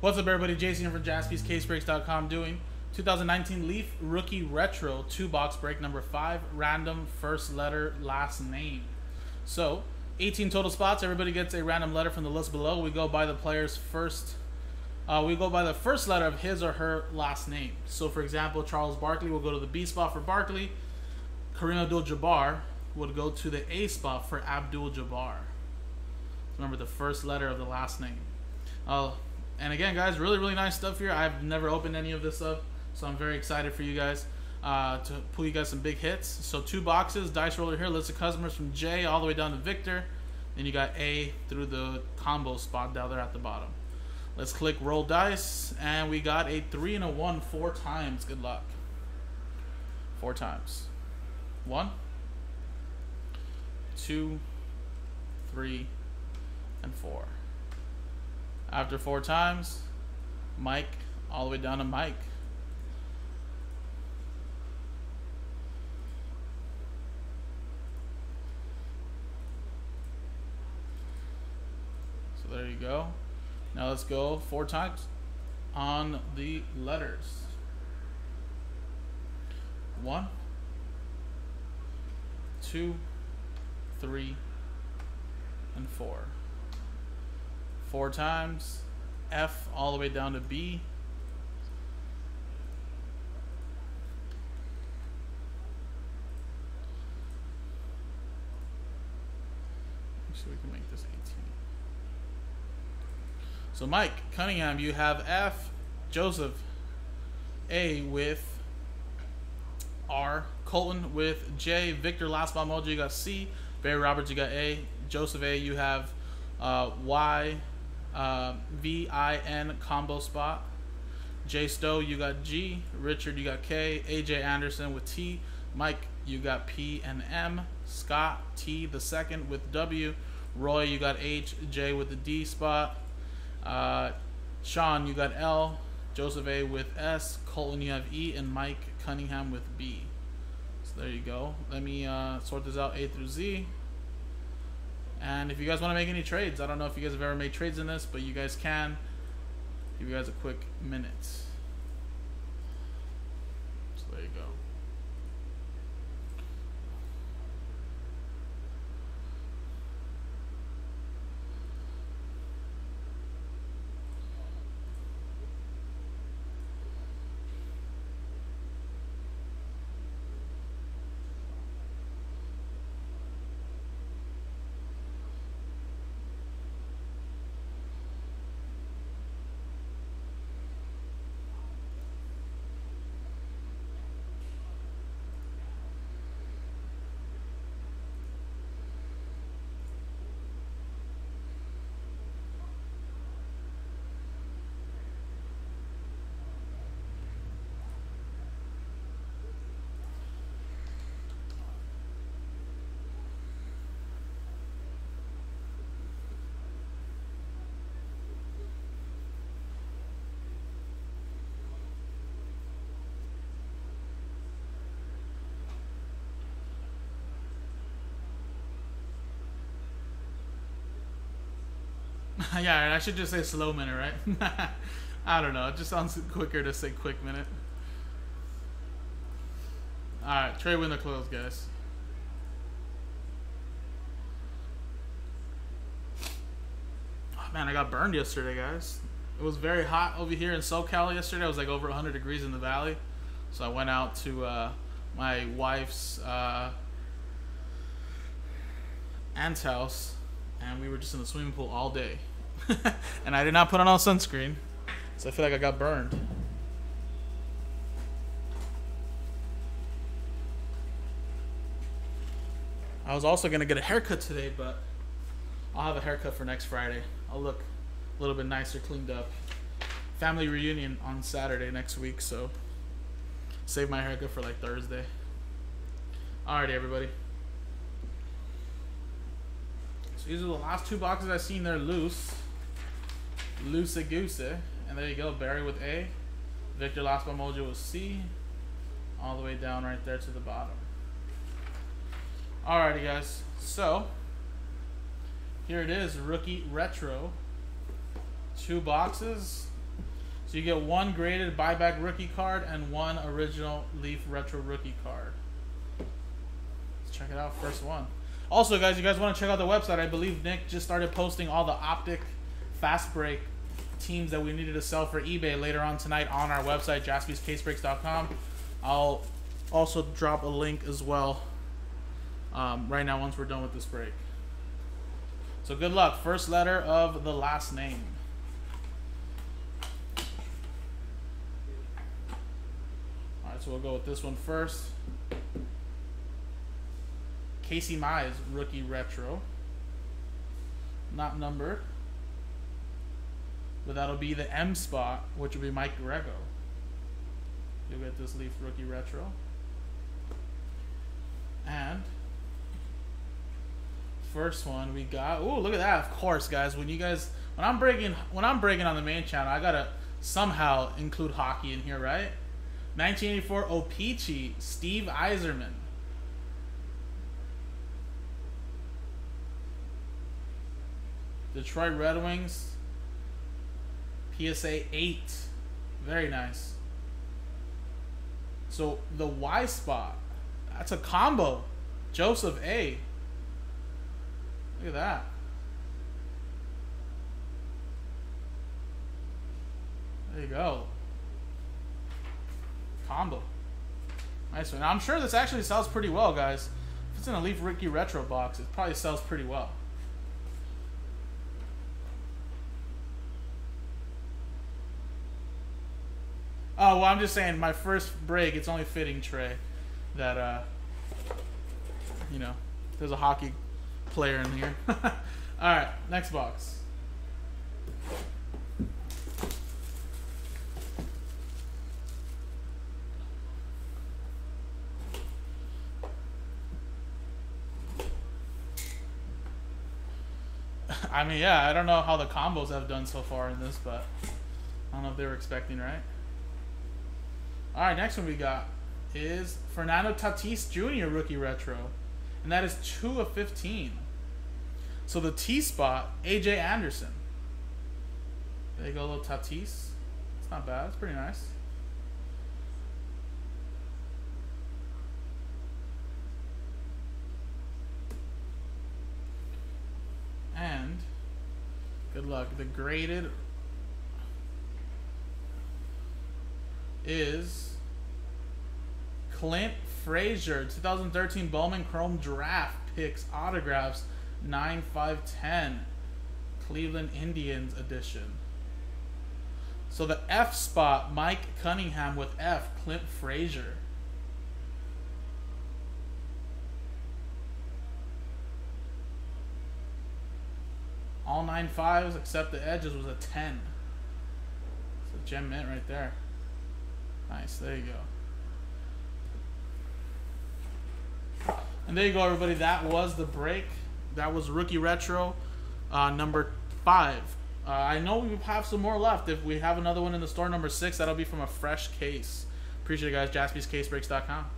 What's up, everybody? Jason here for JaspysCaseBreaks.com doing 2019 Leaf Rookie Retro 2-box break number 5, random first letter, last name. So, 18 total spots. Everybody gets a random letter from the list below. We go by the player's first. We go by the first letter of his or her last name. So, for example, Charles Barkley will go to the B spot for Barkley. Kareem Abdul-Jabbar would go to the A spot for Abdul-Jabbar. Remember the first letter of the last name. And again, guys, really nice stuff here. I've never opened any of this up, so I'm very excited for you guys to pull you guys some big hits. So 2 boxes, dice roller here, list of customers from J all the way down to Victor. Then you got A through the combo spot down there at the bottom. Let's click roll dice, and we got a 3 and a 1 4 times. Good luck. 4 times. 1, 2, 3, and 4. After 4 times, Mike, all the way down to Mike. So there you go. Now let's go 4 times on the letters. 1, 2, 3, and 4. 4 times, F all the way down to B. Actually, we can make this 18. So Mike Cunningham, you have F, Joseph, A with R, Colton with J, Victor Laszlo Mojo, you got C, Barry Roberts, you got A, Joseph A, you have Y, V-I-N combo spot. J Stowe, you got G. Richard, you got K. AJ Anderson with T. Mike, you got P and M. Scott, T the second with W. Roy, you got H. J with the D spot. Sean, you got L. Joseph A with S. Colton, you have E. And Mike Cunningham with B. So there you go. Let me sort this out A through Z. And if you guys want to make any trades, I don't know if you guys have ever made trades in this, but you guys can. Give you guys a quick minute. So there you go. Yeah, I should just say slow minute, right? I don't know. It just sounds quicker to say quick minute. Alright, trade window closed, guys. Oh, man, I got burned yesterday, guys. It was very hot over here in SoCal yesterday. It was like over 100 degrees in the valley. So I went out to my wife's aunt's house. And we were just in the swimming pool all day. And I did not put on all sunscreen. So I feel like I got burned. I was also going to get a haircut today, but I'll have a haircut for next Friday. I'll look a little bit nicer, cleaned up. Family reunion on Saturday next week, so save my haircut for like Thursday. Alrighty, everybody. These are the last 2 boxes I've seen. They're loose. Loosey-goosey. And there you go. Barry with A. Victor Laszlo Mojo with C. All the way down right there to the bottom. Alrighty, guys. So, here it is. Rookie Retro. 2 boxes. So you get one graded buyback rookie card and one original Leaf Retro rookie card. Let's check it out, first one. Also, guys, you guys want to check out the website. I believe Nick just started posting all the Optic Fast Break teams that we needed to sell for eBay later on tonight on our website, JaspysCaseBreaks.com. I'll also drop a link as well right now once we're done with this break. So good luck. First letter of the last name. All right, so we'll go with this one first. Casey Mize, Rookie Retro. Not numbered. But that'll be the M spot, which will be Mike Grego. You'll get this Leaf Rookie Retro. And first one we got. Oh, look at that! Of course, guys. When I'm breaking on the main channel, I gotta somehow include hockey in here, right? 1984 O-Pee-Chee, Steve Iserman. Detroit Red Wings. PSA 8. Very nice. So the Y spot. That's a combo. Joseph A. Look at that. There you go. Combo. Nice one. Now, I'm sure this actually sells pretty well, guys. If it's in a Leaf Rookie Retro box, it probably sells pretty well. Oh, well, I'm just saying, my first break, it's only fitting, Trey, that, you know, there's a hockey player in here. All right, next box. I mean, yeah, I don't know how the combos have done so far in this, but I don't know if they were expecting, right? All right, next one we got is Fernando Tatis Jr. Rookie Retro, and that is 2 of 15. So the T spot, A.J. Anderson. There you go, a little Tatis. It's not bad. It's pretty nice. And good luck. The graded is Clint Frazier, 2013 Bowman Chrome Draft Picks Autographs, 9/5/10, Cleveland Indians edition. So the F spot, Mike Cunningham with F, Clint Frazier. All 9/5s except the edges was a 10. So gem mint right there. Nice, there you go. And there you go, everybody. That was the break. That was Rookie Retro number 5. I know we have some more left. If we have another one in the store, number 6, that'll be from a fresh case. Appreciate it, guys. JaspysCaseBreaks.com.